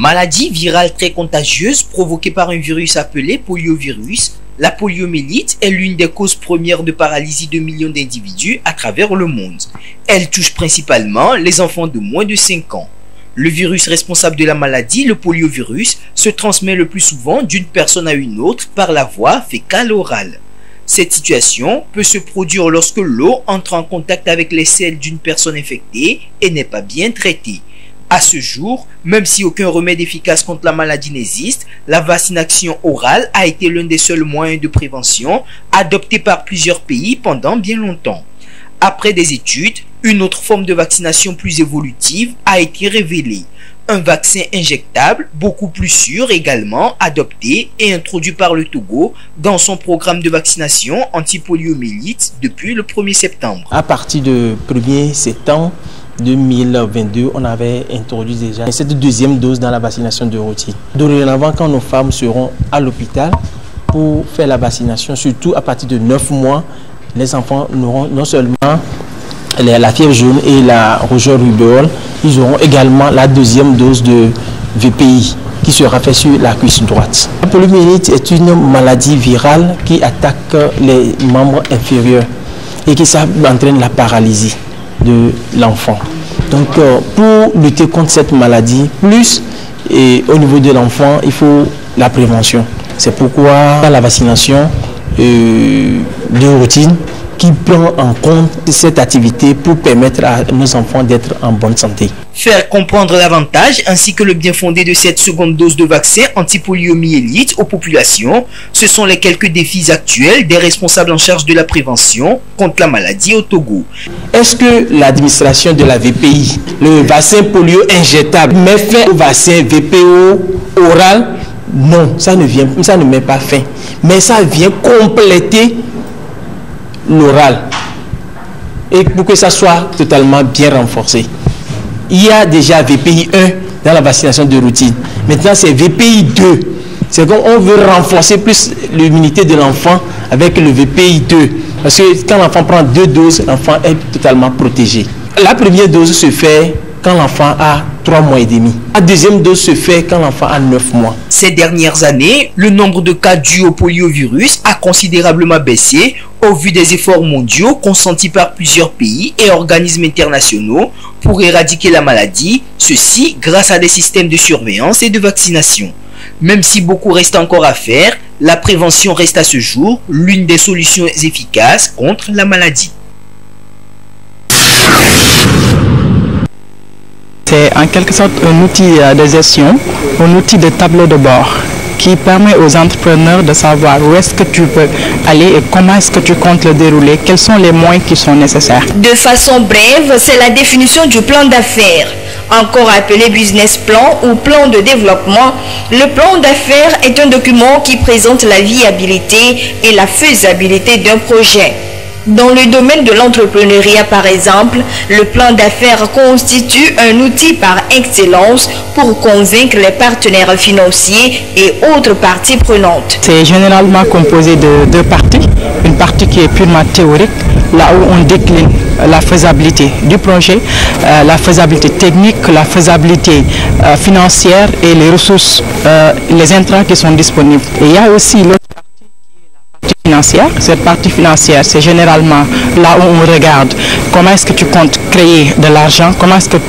Maladie virale très contagieuse provoquée par un virus appelé poliovirus, la poliomyélite est l'une des causes premières de paralysie de millions d'individus à travers le monde. Elle touche principalement les enfants de moins de 5 ans. Le virus responsable de la maladie, le poliovirus, se transmet le plus souvent d'une personne à une autre par la voie fécale-orale. Cette situation peut se produire lorsque l'eau entre en contact avec les selles d'une personne infectée et n'est pas bien traitée. À ce jour, même si aucun remède efficace contre la maladie n'existe, la vaccination orale a été l'un des seuls moyens de prévention adoptés par plusieurs pays pendant bien longtemps. Après des études, une autre forme de vaccination plus évolutive a été révélée. Un vaccin injectable, beaucoup plus sûr également, adopté et introduit par le Togo dans son programme de vaccination anti-poliomyélite depuis le 1er septembre. À partir du 1er septembre, 2022, on avait introduit déjà cette deuxième dose dans la vaccination de routine. Dorénavant, quand nos femmes seront à l'hôpital pour faire la vaccination, surtout à partir de 9 mois, les enfants n'auront non seulement la fièvre jaune et la rougeur rubéole, ils auront également la deuxième dose de VPI qui sera faite sur la cuisse droite. La poliomyélite est une maladie virale qui attaque les membres inférieurs et qui entraîne la paralysie de l'enfant. Donc pour lutter contre cette maladie, plus et au niveau de l'enfant, il faut la prévention. C'est pourquoi la vaccination de routine qui prend en compte cette activité pour permettre à nos enfants d'être en bonne santé. Faire comprendre l'avantage ainsi que le bien fondé de cette seconde dose de vaccin anti-poliomyélite aux populations, ce sont les quelques défis actuels des responsables en charge de la prévention contre la maladie au Togo. Est-ce que l'administration de la VPI, le vaccin polio injectable, met fin au vaccin VPO oral? Non, ça ne met pas fin, mais ça vient compléter l'oral et pour que ça soit totalement bien renforcé. Il y a déjà VPI 1 dans la vaccination de routine. Maintenant, c'est VPI 2. C'est quand on veut renforcer plus l'immunité de l'enfant avec le VPI 2. Parce que quand l'enfant prend 2 doses, l'enfant est totalement protégé. La première dose se fait quand l'enfant a 3 mois et demi. La deuxième dose se fait quand l'enfant a 9 mois. Ces dernières années, le nombre de cas dus au poliovirus a considérablement baissé au vu des efforts mondiaux consentis par plusieurs pays et organismes internationaux pour éradiquer la maladie, ceci grâce à des systèmes de surveillance et de vaccination. Même si beaucoup reste encore à faire, la prévention reste à ce jour l'une des solutions efficaces contre la maladie. C'est en quelque sorte un outil de gestion, un outil de tableau de bord qui permet aux entrepreneurs de savoir où est-ce que tu peux aller et comment est-ce que tu comptes le dérouler, quels sont les moyens qui sont nécessaires. De façon brève, c'est la définition du plan d'affaires, encore appelé business plan ou plan de développement. Le plan d'affaires est un document qui présente la viabilité et la faisabilité d'un projet. Dans le domaine de l'entrepreneuriat, par exemple, le plan d'affaires constitue un outil par excellence pour convaincre les partenaires financiers et autres parties prenantes. C'est généralement composé de 2 parties. Une partie qui est purement théorique, là où on décline la faisabilité du projet, la faisabilité technique, la faisabilité financière et les ressources, les intrants qui sont disponibles. Et il y a aussi l'autre partie. Cette partie financière, c'est généralement là où on regarde comment est-ce que tu comptes créer de l'argent,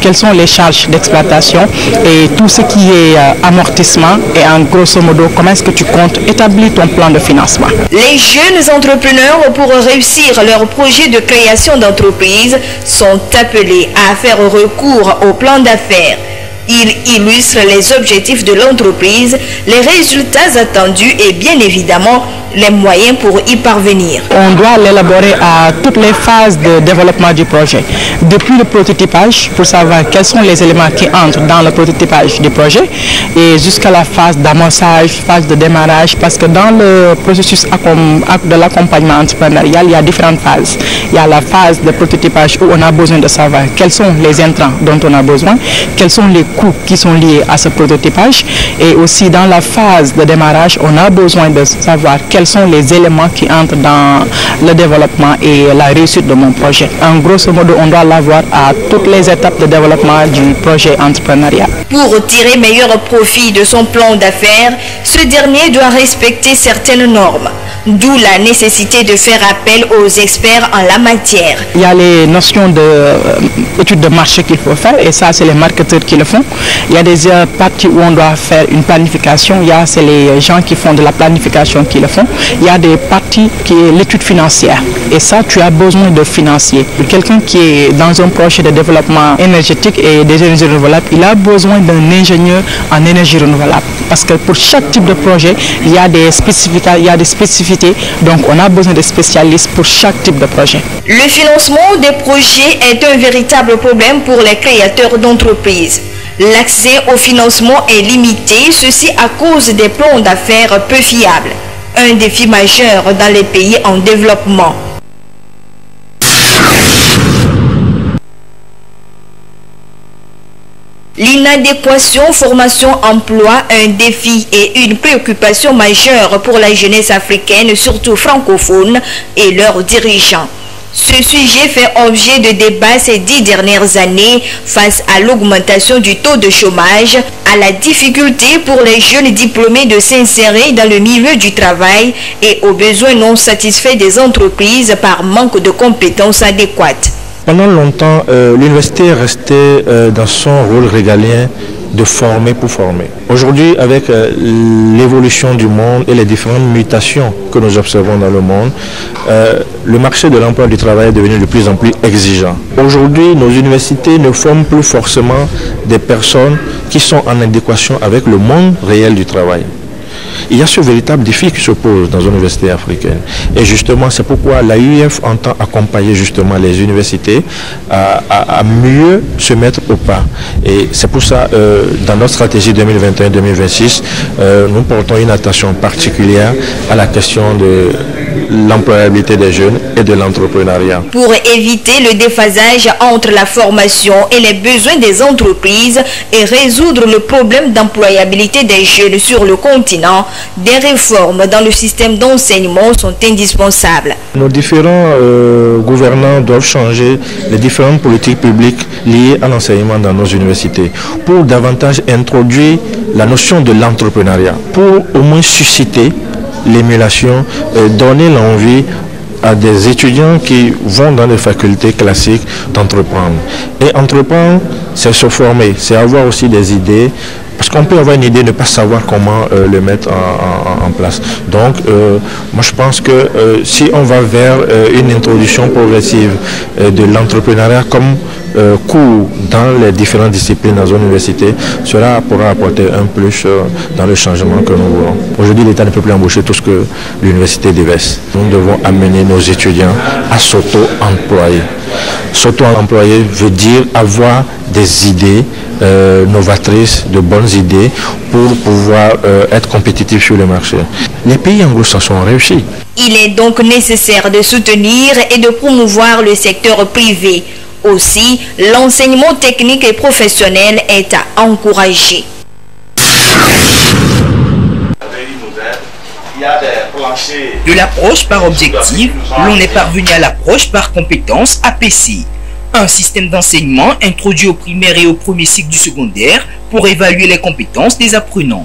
quelles sont les charges d'exploitation et tout ce qui est amortissement et en grosso modo, comment est-ce que tu comptes établir ton plan de financement. Les jeunes entrepreneurs, pour réussir leur projet de création d'entreprise, sont appelés à faire recours au plan d'affaires. Il illustre les objectifs de l'entreprise, les résultats attendus et bien évidemment les moyens pour y parvenir. On doit l'élaborer à toutes les phases de développement du projet. Depuis le prototypage, pour savoir quels sont les éléments qui entrent dans le prototypage du projet et jusqu'à la phase d'amorçage, phase de démarrage, parce que dans le processus de l'accompagnement entrepreneurial, il y a différentes phases. il y a la phase de prototypage où on a besoin de savoir quels sont les intrants dont on a besoin, quels sont les coûts qui sont liés à ce prototypage, et aussi dans la phase de démarrage, on a besoin de savoir quels sont les éléments qui entrent dans le développement et la réussite de mon projet. En grosso modo, on doit l'avoir à toutes les étapes de développement du projet entrepreneurial. Pour tirer meilleur profit de son plan d'affaires, ce dernier doit respecter certaines normes, d'où la nécessité de faire appel aux experts en la matière. Il y a les notions d'études de marché qu'il faut faire, et ça c'est les marketeurs qui le font. Il y a des parties où on doit faire une planification, il y a c'est les gens qui font de la planification qui le font. Il y a des parties qui est l'étude financière, et ça tu as besoin de financier. Quelqu'un qui est dans un projet de développement énergétique et des énergies renouvelables, il a besoin d'un ingénieur en énergie renouvelable. Parce que pour chaque type de projet, il y a des spécificités, donc on a besoin de spécialistes pour chaque type de projet. Le financement des projets est un véritable problème pour les créateurs d'entreprises. L'accès au financement est limité, ceci à cause des plans d'affaires peu fiables. Un défi majeur dans les pays en développement. L'inadéquation formation-emploi, un défi et une préoccupation majeure pour la jeunesse africaine, surtout francophone, et leurs dirigeants. Ce sujet fait objet de débats ces 10 dernières années face à l'augmentation du taux de chômage, à la difficulté pour les jeunes diplômés de s'insérer dans le milieu du travail et aux besoins non satisfaits des entreprises par manque de compétences adéquates. Pendant longtemps, l'université est restée dans son rôle régalien de former pour former. Aujourd'hui, avec l'évolution du monde et les différentes mutations que nous observons dans le monde, le marché de l'emploi du travail est devenu de plus en plus exigeant. Aujourd'hui, nos universités ne forment plus forcément des personnes qui sont en adéquation avec le monde réel du travail. Il y a ce véritable défi qui se pose dans une université africaine. Et justement, c'est pourquoi l'AUF entend accompagner justement les universités à mieux se mettre au pas. et c'est pour ça, dans notre stratégie 2021-2026, nous portons une attention particulière à la question de l'employabilité des jeunes et de l'entrepreneuriat. Pour éviter le déphasage entre la formation et les besoins des entreprises et résoudre le problème d'employabilité des jeunes sur le continent, des réformes dans le système d'enseignement sont indispensables. Nos différents gouvernants doivent changer les différentes politiques publiques liées à l'enseignement dans nos universités pour davantage introduire la notion de l'entrepreneuriat, pour au moins susciter l'émulation, donner l'envie à des étudiants qui vont dans les facultés classiques d'entreprendre. Et entreprendre, c'est se former, c'est avoir aussi des idées, parce qu'on peut avoir une idée, ne pas savoir comment le mettre en place. Donc, moi je pense que si on va vers une introduction progressive de l'entrepreneuriat comme cours dans les différentes disciplines dans nos universités, cela pourra apporter un plus dans le changement que nous voulons. Aujourd'hui, l'État ne peut plus embaucher tout ce que l'université déverse. Nous devons amener nos étudiants à s'auto-employer. S'auto-employer veut dire avoir des idées novatrices, de bonnes idées pour pouvoir être compétitifs sur le marché. Les pays anglo-saxons ont réussi. Il est donc nécessaire de soutenir et de promouvoir le secteur privé. Aussi, l'enseignement technique et professionnel est à encourager. De l'approche par objectif, l'on est parvenu à l'approche par compétence APC, un système d'enseignement introduit au primaire et au premier cycle du secondaire pour évaluer les compétences des apprenants.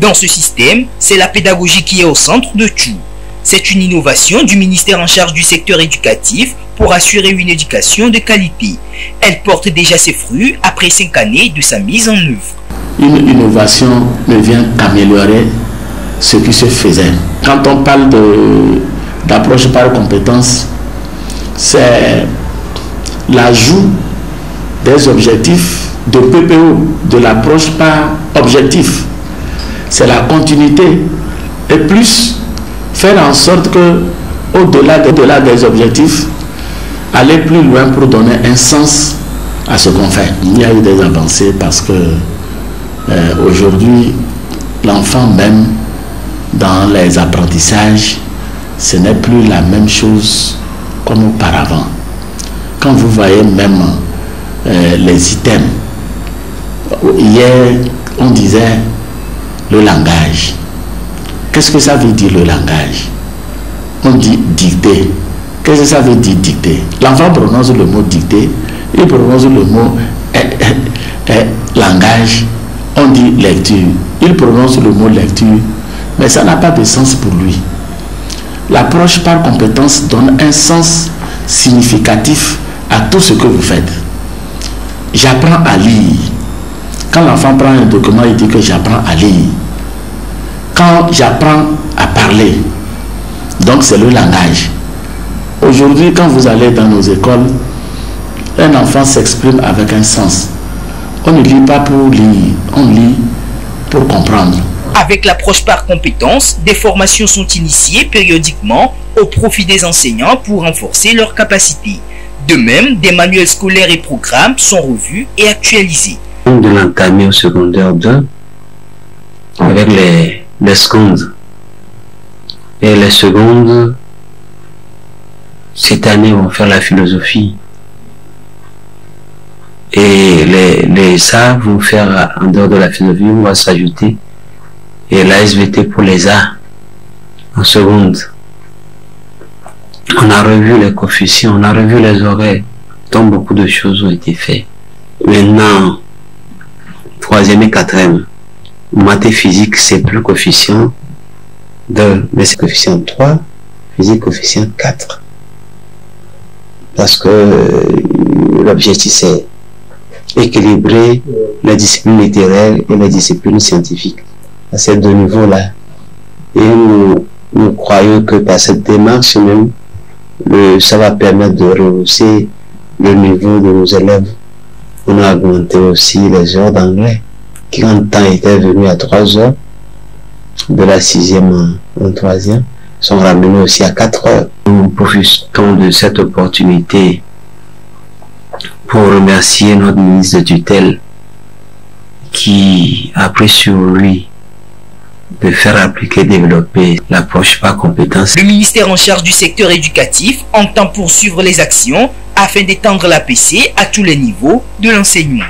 Dans ce système, c'est la pédagogie qui est au centre de tout. C'est une innovation du ministère en charge du secteur éducatif pour assurer une éducation de qualité. Elle porte déjà ses fruits après 5 années de sa mise en œuvre. Une innovation ne vient qu'améliorer ce qui se faisait. Quand on parle d'approche par compétence, c'est l'ajout des objectifs de PPO, de l'approche par objectif. C'est la continuité et plus faire en sorte que, au-delà des objectifs, aller plus loin pour donner un sens à ce qu'on fait. Il y a eu des avancées parce que aujourd'hui, l'enfant même dans les apprentissages, ce n'est plus la même chose comme auparavant. Quand vous voyez même les items, hier on disait le langage. Qu'est-ce que ça veut dire le langage? On dit dicter. Qu'est-ce que ça veut dire dicter? L'enfant prononce le mot dicter, il prononce le mot langage, on dit lecture, il prononce le mot lecture, mais ça n'a pas de sens pour lui. L'approche par compétence donne un sens significatif à tout ce que vous faites. J'apprends à lire. Quand l'enfant prend un document, il dit que j'apprends à lire. Quand j'apprends à parler, donc c'est le langage. Aujourd'hui, quand vous allez dans nos écoles, un enfant s'exprime avec un sens. On ne lit pas pour lire, on lit pour comprendre. Avec l'approche par compétences, des formations sont initiées périodiquement au profit des enseignants pour renforcer leurs capacités. De même, des manuels scolaires et programmes sont revus et actualisés. On de l'entamé au secondaire 2 avec les secondes. Et les secondes, cette année, vont faire la philosophie. Et les SA vont faire, en dehors de la philosophie, on va s'ajouter. Et la SVT pour les A en seconde. On a revu les coefficients, on a revu les horaires, donc beaucoup de choses ont été faites. Maintenant, troisième et quatrième, maths et physique, c'est plus coefficient 2, mais c'est coefficient 3, physique coefficient 4. Parce que l'objectif c'est équilibrer les disciplines littéraires et les disciplines scientifiques à ces deux niveaux-là. Et nous croyons que par cette démarche même, ça va permettre de rehausser le niveau de nos élèves. On a augmenté aussi les heures d'anglais, qui en temps étaient venues à 3 heures, de la 6e en 3e, sont ramenés aussi à 4 heures. Nous profitons de cette opportunité pour remercier notre ministre de tutelle qui a pris sur lui de faire appliquer, développer l'approche par compétence. Le ministère en charge du secteur éducatif entend poursuivre les actions afin d'étendre l'APC à tous les niveaux de l'enseignement.